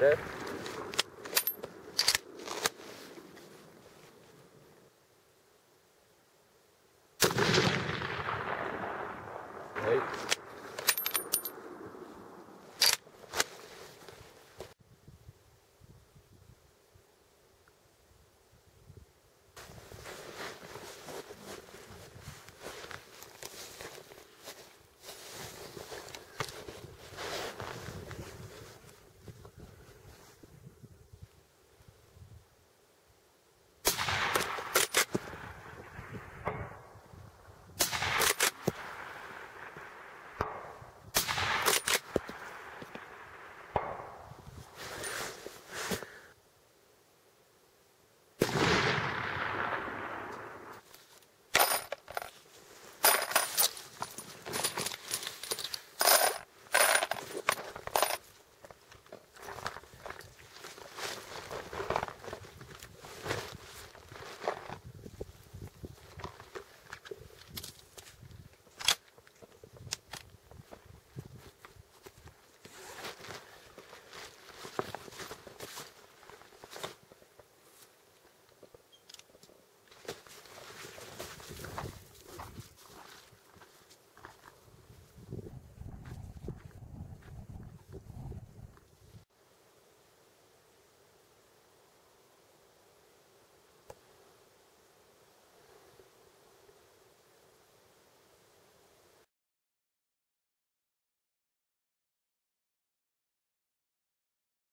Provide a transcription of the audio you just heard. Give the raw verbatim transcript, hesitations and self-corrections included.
Yeah.